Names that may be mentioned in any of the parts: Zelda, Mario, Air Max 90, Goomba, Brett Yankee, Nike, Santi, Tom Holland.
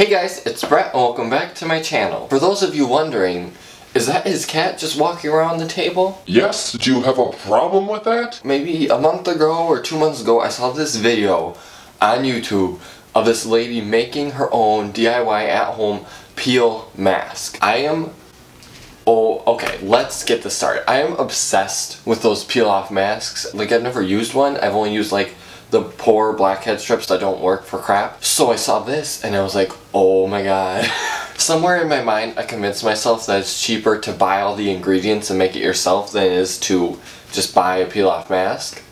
Hey guys, it's Brett and welcome back to my channel. For those of you wondering, is that his cat just walking around the table? Yes, do you have a problem with that? Maybe a month ago or 2 months ago I saw this video on YouTube of this lady making her own DIY at home peel mask. Okay, let's get this started. I am obsessed with those peel off masks. Like, I've never used one. I've only used like the poor blackhead strips that don't work for crap. So I saw this and I was like, oh my god. Somewhere in my mind, I convinced myself that it's cheaper to buy all the ingredients and make it yourself than it is to just buy a peel-off mask.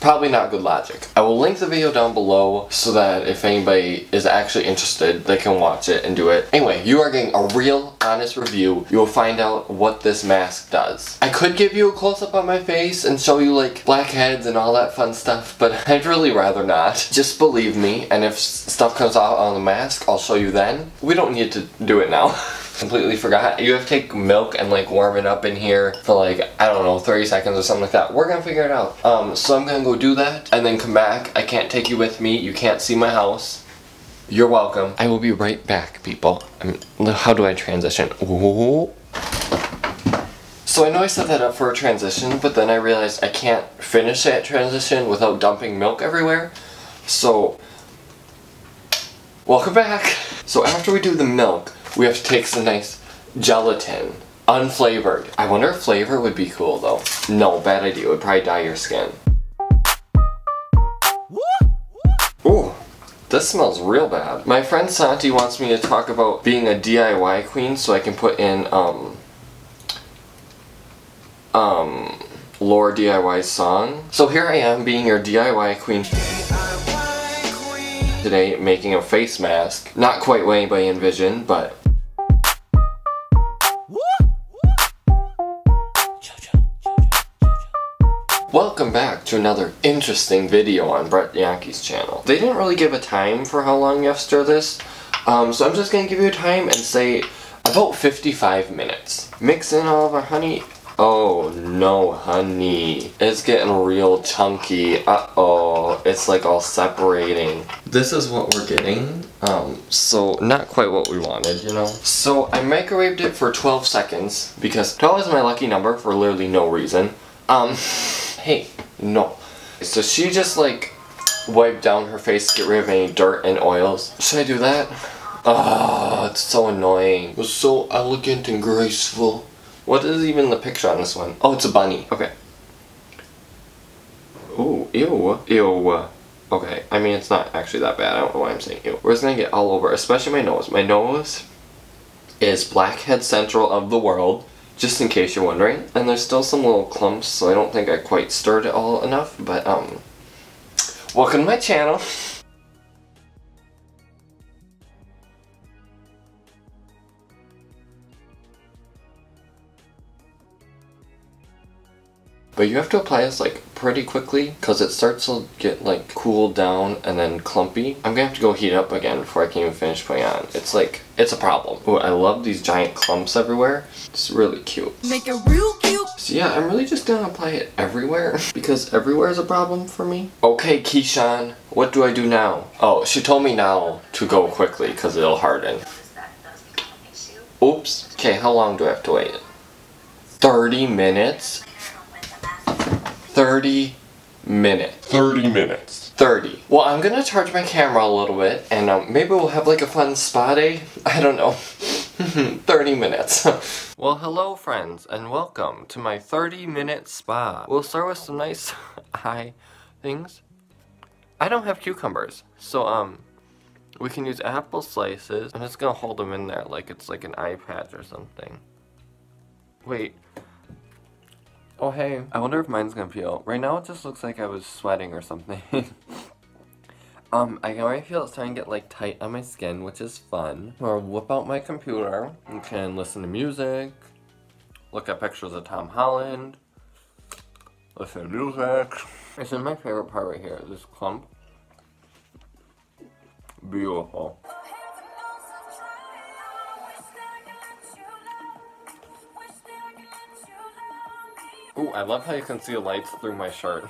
Probably not good logic. I will link the video down below so that if anybody is actually interested, they can watch it and do it. Anyway, you are getting a real, honest review. You will find out what this mask does. I could give you a close-up on my face and show you like blackheads and all that fun stuff, but I'd really rather not. Just believe me, and if stuff comes out on the mask, I'll show you then. We don't need to do it now. Completely forgot. You have to take milk and like warm it up in here for like, I don't know, 30 seconds or something like that. We're gonna figure it out. So I'm gonna go do that and then come back. I can't take you with me. You can't see my house. You're welcome. I will be right back, people. How do I transition? Ooh. So I know I set that up for a transition, but then I realized I can't finish that transition without dumping milk everywhere. So, welcome back. So after we do the milk, we have to take some nice gelatin, unflavored. I wonder if flavor would be cool though. No, bad idea, it would probably dye your skin. Ooh, this smells real bad. My friend Santi wants me to talk about being a DIY queen so I can put in, Lore DIY song. So here I am being your DIY queen. Today, making a face mask. Not quite what anybody envisioned, but welcome back to another interesting video on Brett Yankee's channel. They didn't really give a time for how long you have to stir this, so I'm just gonna give you a time and say about 55 minutes. Mix in all of our honey. Oh no, honey. It's getting real chunky. Uh-oh. It's like all separating. This is what we're getting. So not quite what we wanted, you know? So I microwaved it for 12 seconds because 12 is my lucky number for literally no reason. Hey, no. So she just like wiped down her face to get rid of any dirt and oils. Should I do that? Oh, it's so annoying. It was so elegant and graceful. What is even the picture on this one? Oh, it's a bunny. Okay. Ooh, ew. Ew. Okay, I mean, it's not actually that bad. I don't know why I'm saying ew. We're just gonna get all over, especially my nose. My nose is blackhead central of the world, just in case you're wondering. And there's still some little clumps, so I don't think I quite stirred it all enough, but, welcome to my channel. But you have to apply this like pretty quickly because it starts to get like cooled down and then clumpy. I'm gonna have to go heat up again before I can even finish putting on. It's like, it's a problem. Oh, I love these giant clumps everywhere. It's really cute. Make it real cute. So yeah, I'm really just gonna apply it everywhere because everywhere is a problem for me. Okay, Keyshawn, what do I do now? Oh, she told me now to go quickly because it'll harden. Oops. Okay, how long do I have to wait? 30 minutes? 30 minutes. 30 minutes. 30. Well, I'm gonna charge my camera a little bit, and maybe we'll have like a fun spa day. I don't know. 30 minutes. Well, hello friends, and welcome to my 30-minute spa. We'll start with some nice high things. I don't have cucumbers, so we can use apple slices. I'm just gonna hold them in there like it's like an eye patch or something. Wait. Oh hey, I wonder if mine's gonna peel. Right now it just looks like I was sweating or something. I can already feel it's starting to get like tight on my skin, which is fun. I'll whip out my computer. You can listen to music, look at pictures of Tom Holland, listen to music. This is my favorite part right here, this clump. Beautiful. Ooh, I love how you can see the lights through my shirt.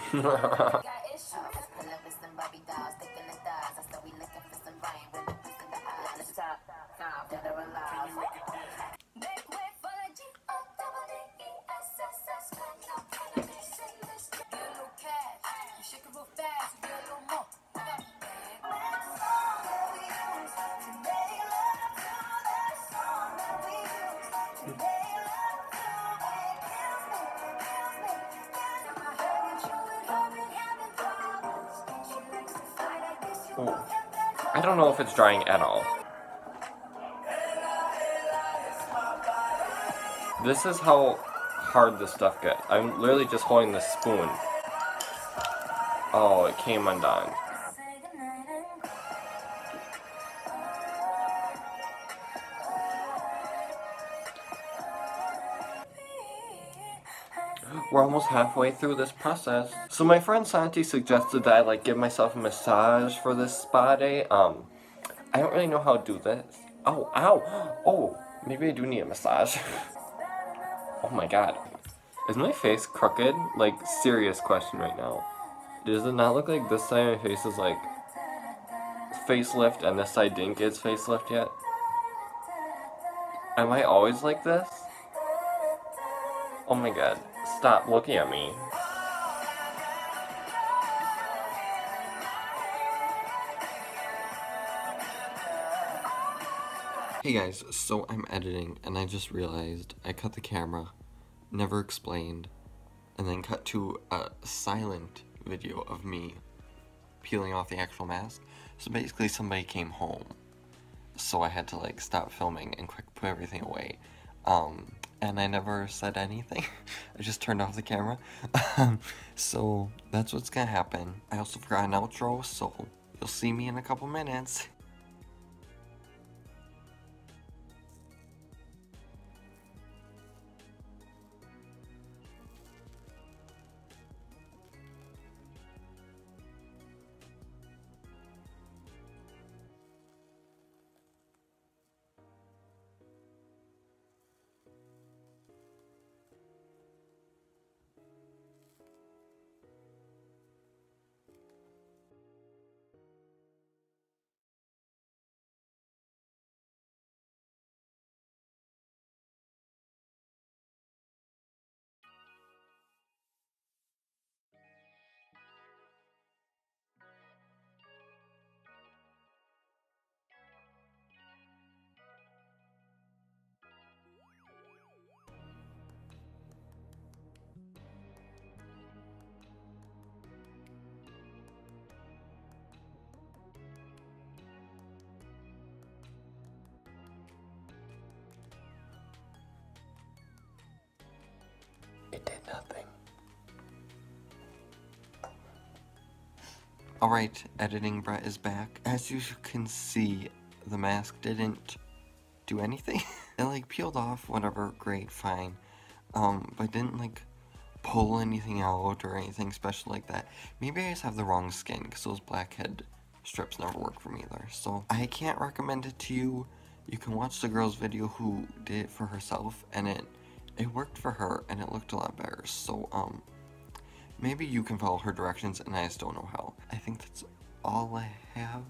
I don't know if it's drying at all. This is how hard this stuff gets. I'm literally just holding this spoon. Oh, it came undone. We're almost halfway through this process. So my friend Santi suggested that I like give myself a massage for this spa day. I don't really know how to do this. Oh, ow! Oh, maybe I do need a massage. Oh my god. Is my face crooked? Like, serious question right now. Does it not look like this side of my face is like facelift and this side didn't get its facelift yet? Am I always like this? Oh my god. Stop looking at me. Hey guys, so I'm editing and I just realized I cut the camera, never explained, and then cut to a silent video of me peeling off the actual mask. So basically somebody came home, so I had to like stop filming and quick put everything away. And I never said anything. I just turned off the camera. So that's what's gonna happen. I also forgot an outro, so you'll see me in a couple minutes. It did nothing. Alright, editing Brett is back. As you can see, the mask didn't do anything. It like peeled off, whatever, great, fine. But didn't like pull anything out or anything special like that. Maybe I just have the wrong skin, because those blackhead strips never work for me either. So I can't recommend it to you. You can watch the girl's video who did it for herself, and it worked for her, and it looked a lot better, so, maybe you can follow her directions, and I just don't know how. I think that's all I have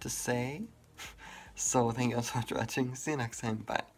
to say, so thank you guys so much for watching, see you next time, bye.